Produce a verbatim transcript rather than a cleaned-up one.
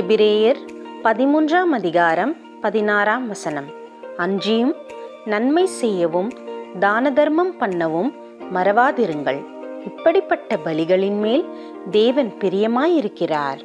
எபிரெயர் பதிமூன்றாம் அதிகாரம் பதினாறாம் வசனம். அன்றியும் நன்மை செய்யவும் தான தர்மம் பண்ணவும் மறவாதிருங்கள், இப்படிப்பட்ட பலிகளின் மேல் தேவன் பிரியமாயிருக்கிறார்.